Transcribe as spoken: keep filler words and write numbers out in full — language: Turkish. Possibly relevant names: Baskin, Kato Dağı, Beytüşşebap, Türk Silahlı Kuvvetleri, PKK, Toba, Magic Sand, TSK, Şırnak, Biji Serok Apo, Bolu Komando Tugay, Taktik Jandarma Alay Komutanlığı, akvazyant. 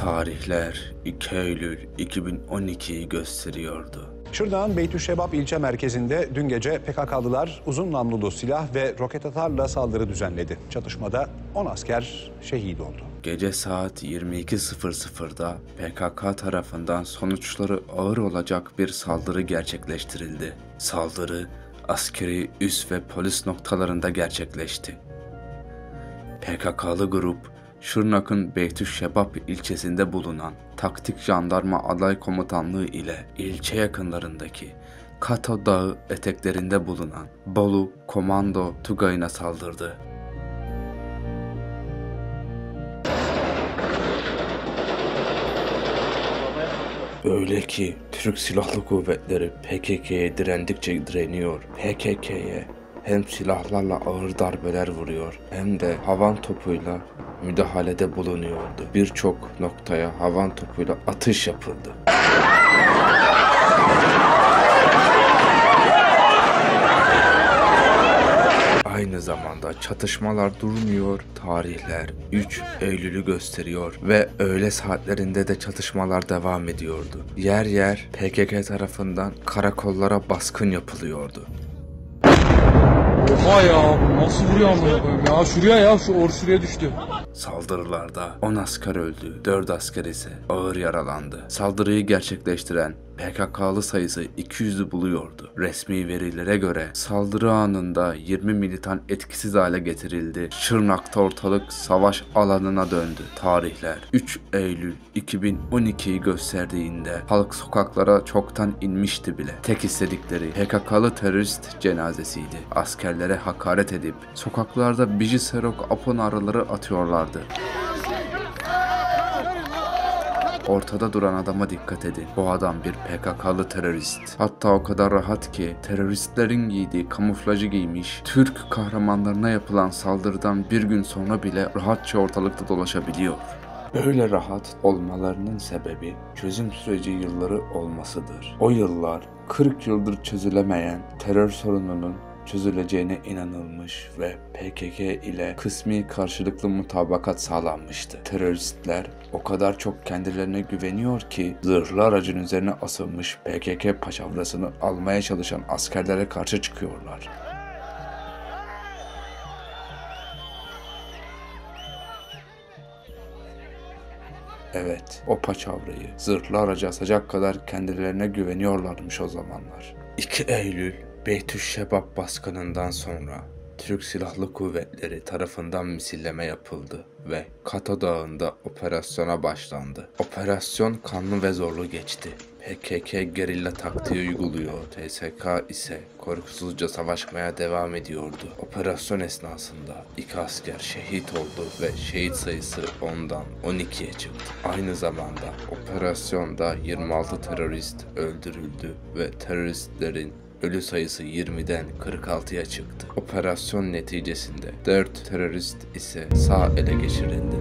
Tarihler iki Eylül iki bin on iki'yi gösteriyordu. Şırnak'ın Beytüşşebap ilçe merkezinde dün gece P K K'lılar uzun namlulu silah ve roket atarla saldırı düzenledi. Çatışmada on asker şehit oldu. Gece saat yirmi iki sıfır sıfır'da P K K tarafından sonuçları ağır olacak bir saldırı gerçekleştirildi. Saldırı askeri üs ve polis noktalarında gerçekleşti. P K K'lı grup Şırnak'ın Beytüşşebap ilçesinde bulunan Taktik Jandarma Alay Komutanlığı ile ilçe yakınlarındaki Kato Dağı eteklerinde bulunan Bolu Komando Tugay'ına saldırdı. Öyle ki Türk Silahlı Kuvvetleri P K K'ye direndikçe direniyor. P K K'ye hem silahlarla ağır darbeler vuruyor hem de havan topuyla müdahalede bulunuyordu. Birçok noktaya havan topuyla atış yapıldı. Aynı zamanda çatışmalar durmuyor, tarihler üç Eylül'ü gösteriyor ve öğle saatlerinde de çatışmalar devam ediyordu. Yer yer P K K tarafından karakollara baskın yapılıyordu. Oha ya, nasıl vuruyor bunu ya? Şuraya ya, şu or şuraya düştü. Saldırılarda on asker öldü, dört asker ise ağır yaralandı. Saldırıyı gerçekleştiren P K K'lı sayısı iki yüz'ü buluyordu. Resmi verilere göre saldırı anında yirmi militan etkisiz hale getirildi. Şırnak'ta ortalık savaş alanına döndü. Tarihler üç Eylül iki bin on iki'yi gösterdiğinde halk sokaklara çoktan inmişti bile. Tek istedikleri P K K'lı terörist cenazesiydi. Askerlere hakaret edip sokaklarda Biji Serok Apo naraları atıyorlardı. Ortada duran adama dikkat edin. Bu adam bir P K K'lı terörist. Hatta o kadar rahat ki teröristlerin giydiği kamuflajı giymiş, Türk kahramanlarına yapılan saldırıdan bir gün sonra bile rahatça ortalıkta dolaşabiliyor. Böyle rahat olmalarının sebebi çözüm süreci yılları olmasıdır. O yıllar kırk yıldır çözülemeyen terör sorununun çözüleceğine inanılmış ve P K K ile kısmi karşılıklı mutabakat sağlanmıştı. Teröristler o kadar çok kendilerine güveniyor ki zırhlı aracın üzerine asılmış P K K paçavrasını almaya çalışan askerlere karşı çıkıyorlar. Evet, o paçavrayı zırhlı araca asacak kadar kendilerine güveniyorlarmış o zamanlar. iki Eylül Beytüşşebap baskınından sonra Türk Silahlı Kuvvetleri tarafından misilleme yapıldı ve Kato Dağı'nda operasyona başlandı. Operasyon kanlı ve zorlu geçti. P K K gerilla taktiği uyguluyor, T S K ise korkusuzca savaşmaya devam ediyordu. Operasyon esnasında iki asker şehit oldu ve şehit sayısı ondan on iki'ye çıktı. Aynı zamanda operasyonda yirmi altı terörist öldürüldü ve teröristlerin ölü sayısı yirmi'den kırk altı'ya çıktı. Operasyon neticesinde dört terörist ise sağ ele geçirildi.